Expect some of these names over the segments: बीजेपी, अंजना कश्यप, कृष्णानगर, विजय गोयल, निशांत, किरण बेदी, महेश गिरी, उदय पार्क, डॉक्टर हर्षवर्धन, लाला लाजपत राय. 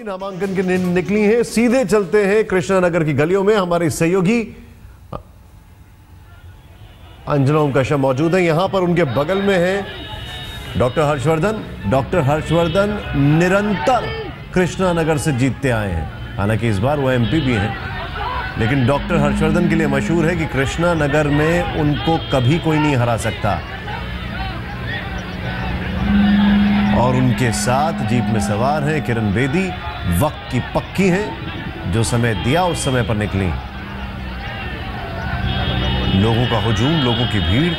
नामांकन के निकली हैं। सीधे चलते हैं कृष्णानगर की गलियों में। हमारे सहयोगी अंजना कश्यप मौजूद हैं। यहां पर उनके बगल में हैं डॉक्टर हर्षवर्धन। डॉक्टर हर्षवर्धन निरंतर कृष्णानगर से जीतते आए हैं, हालांकि इस बार वो एमपी भी हैं, लेकिन डॉक्टर हर्षवर्धन के लिए मशहूर है कि कृष्णानगर में उनको कभी कोई नहीं हरा सकता। और उनके साथ जीप में सवार हैं किरण बेदी, वक्त की पक्की हैं, जो समय दिया उस समय पर निकली। लोगों का हुजूम, लोगों की भीड़।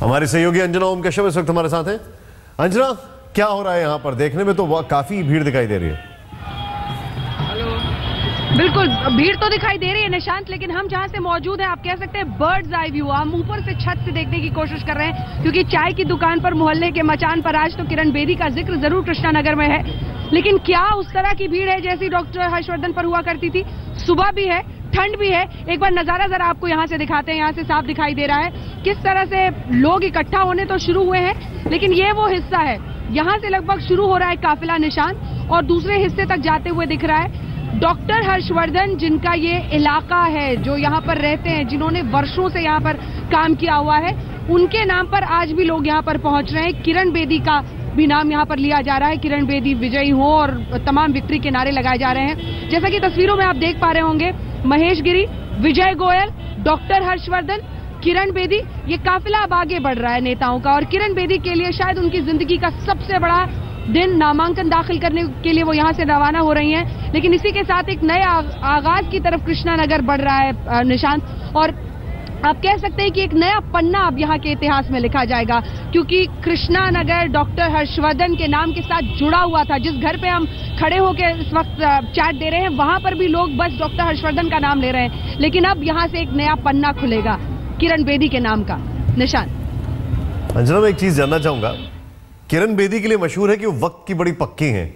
हमारे सहयोगी अंजना कश्यप इस वक्त हमारे साथ हैं। अंजना, क्या हो रहा है यहां पर? देखने में तो काफी भीड़ दिखाई दे रही है। बिल्कुल भीड़ तो दिखाई दे रही है निशांत, लेकिन हम जहां से मौजूद हैं आप कह सकते हैं बर्ड्स आई व्यू, हम ऊपर से छत से देखने की कोशिश कर रहे हैं, क्योंकि चाय की दुकान पर, मोहल्ले के मचान पर आज तो किरण बेदी का जिक्र जरूर कृष्णानगर में है, लेकिन क्या उस तरह की भीड़ है जैसी डॉक्टर हर्षवर्धन पर हुआ करती थी? सुबह भी है, ठंड भी है। एक बार नजारा जरा आपको यहाँ से दिखाते हैं। यहाँ से साफ दिखाई दे रहा है किस तरह से लोग इकट्ठा होने तो शुरू हुए हैं, लेकिन ये वो हिस्सा है यहाँ से लगभग शुरू हो रहा है काफिला निशान और दूसरे हिस्से तक जाते हुए दिख रहा है। डॉक्टर हर्षवर्धन जिनका ये इलाका है, जो यहाँ पर रहते हैं, जिन्होंने वर्षों से यहाँ पर काम किया हुआ है, उनके नाम पर आज भी लोग यहाँ पर पहुंच रहे हैं। किरण बेदी का भी नाम यहाँ पर लिया जा रहा है, किरण बेदी विजयी हो, और तमाम विक्ट्री के नारे लगाए जा रहे हैं। जैसा कि तस्वीरों में आप देख पा रहे होंगे, महेश गिरी, विजय गोयल, डॉक्टर हर्षवर्धन, किरण बेदी, ये काफिला अब आगे बढ़ रहा है नेताओं का। और किरण बेदी के लिए शायद उनकी जिंदगी का सबसे बड़ा दिन, नामांकन दाखिल करने के लिए वो यहाँ से रवाना हो रही हैं, लेकिन इसी के साथ एक नए आगाज की तरफ कृष्णानगर बढ़ रहा है निशांत, और आप कह सकते हैं कि एक नया पन्ना अब यहाँ के इतिहास में लिखा जाएगा, क्योंकि कृष्णानगर डॉक्टर हर्षवर्धन के नाम के साथ जुड़ा हुआ था। जिस घर पे हम खड़े होकर इस वक्त चैट दे रहे हैं वहां पर भी लोग बस डॉक्टर हर्षवर्धन का नाम ले रहे हैं, लेकिन अब यहाँ से एक नया पन्ना खुलेगा किरण बेदी के नाम का। निशांत, अंजना, मैं एक चीज जानना चाहूंगा, किरण बेदी के लिए मशहूर है कि वो वक्त की बड़ी पक्की हैं,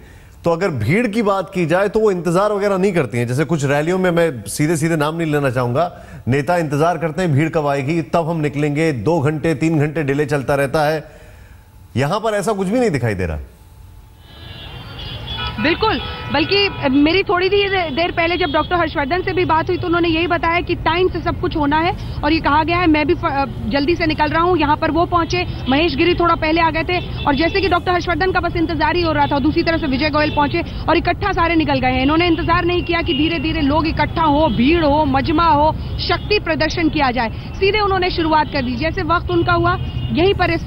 तो अगर भीड़ की बात की जाए तो वो इंतजार वगैरह नहीं करती हैं। जैसे कुछ रैलियों में, मैं सीधे सीधे नाम नहीं लेना चाहूंगा, नेता इंतजार करते हैं भीड़ कब आएगी तब हम निकलेंगे, 2 घंटे 3 घंटे डिले चलता रहता है। यहां पर ऐसा कुछ भी नहीं दिखाई दे रहा। बिल्कुल, बल्कि मेरी थोड़ी देर पहले जब डॉक्टर हर्षवर्धन से भी बात हुई तो उन्होंने यही बताया कि टाइम से सब कुछ होना है, और ये कहा गया है मैं भी जल्दी से निकल रहा हूँ। यहाँ पर वो पहुंचे, महेश गिरी थोड़ा पहले आ गए थे, और जैसे कि डॉक्टर हर्षवर्धन का बस इंतजार ही हो रहा था, दूसरी तरफ से विजय गोयल पहुंचे और इकट्ठा सारे निकल गए हैं। इन्होंने इंतजार नहीं किया कि धीरे धीरे लोग इकट्ठा हो, भीड़ हो, मजमा हो, शक्ति प्रदर्शन किया जाए, सीधे उन्होंने शुरुआत कर दी। जैसे वक्त उनका हुआ यहीं पर, इस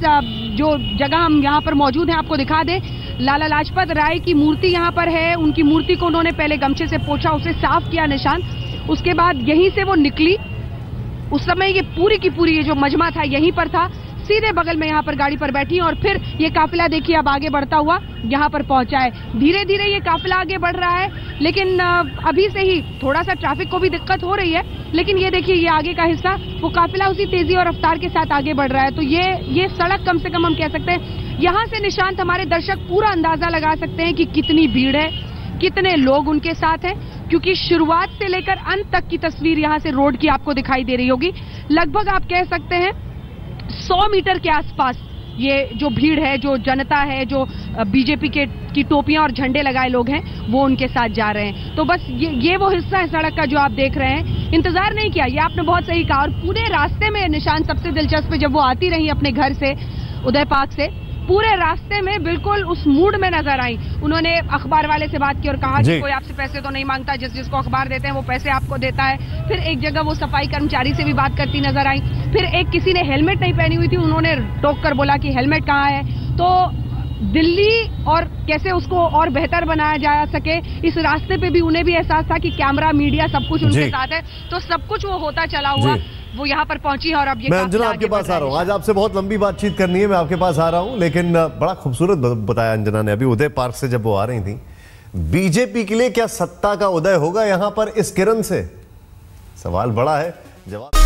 जो जगह हम यहाँ पर मौजूद हैं आपको दिखा दें, लाला लाजपत राय की मूर्ति यहाँ पर है, उनकी मूर्ति को उन्होंने पहले गमछे से पोंछा, उसे साफ किया निशान, उसके बाद यहीं से वो निकली। उस समय ये पूरी की पूरी ये जो मजमा था यहीं पर था, सीधे बगल में यहाँ पर गाड़ी पर बैठी, और फिर ये काफिला देखिए अब आगे बढ़ता हुआ यहाँ पर पहुंचा है। धीरे धीरे ये काफिला आगे बढ़ रहा है, लेकिन अभी से ही थोड़ा सा ट्रैफिक को भी दिक्कत हो रही है, लेकिन ये देखिए ये आगे का हिस्सा, वो काफिला उसी तेजी और रफ्तार के साथ आगे बढ़ रहा है। तो ये सड़क कम से कम हम कह सकते हैं, यहाँ से निशांत हमारे दर्शक पूरा अंदाजा लगा सकते हैं कि कितनी भीड़ है, कितने लोग उनके साथ हैं, क्योंकि शुरुआत से लेकर अंत तक की तस्वीर यहाँ से रोड की आपको दिखाई दे रही होगी। लगभग आप कह सकते हैं 100 मीटर के आसपास ये जो भीड़ है, जो जनता है, जो बीजेपी की टोपियां और झंडे लगाए लोग हैं, वो उनके साथ जा रहे हैं। तो बस ये वो हिस्सा है सड़क का जो आप देख रहे हैं। इंतजार नहीं किया, ये आपने बहुत सही कहा। और पूरे रास्ते में निशान, सबसे दिलचस्प, जब वो आती रही अपने घर से, उदय पार्क से, पूरे रास्ते में बिल्कुल उस मूड में नजर आई। उन्होंने अखबार वाले से बात की और कहा कि कोई आपसे पैसे तो नहीं मांगता, जिसको अखबार देते हैं वो पैसे आपको देता है। फिर एक जगह वो सफाई कर्मचारी से भी बात करती नजर आई, फिर एक किसी ने हेलमेट नहीं पहनी हुई थी, उन्होंने टोक कर बोला कि हेलमेट कहाँ है। तो दिल्ली और कैसे उसको और बेहतर बनाया जा सके, इस रास्ते पे भी उन्हें भी एहसास था कि कैमरा, मीडिया, सब कुछ उनके साथ है, तो सब कुछ वो होता चला हुआ, वो यहाँ पर पहुंची है। और अब ये मैं अंजना आपके पास आ रहा हूँ, आज आपसे बहुत लंबी बातचीत करनी है, मैं आपके पास आ रहा हूँ, लेकिन बड़ा खूबसूरत बताया अंजना ने। अभी उदय पार्क से जब वो आ रही थी, बीजेपी के लिए क्या सत्ता का उदय होगा यहाँ पर इस किरण से, सवाल बड़ा है, जवाब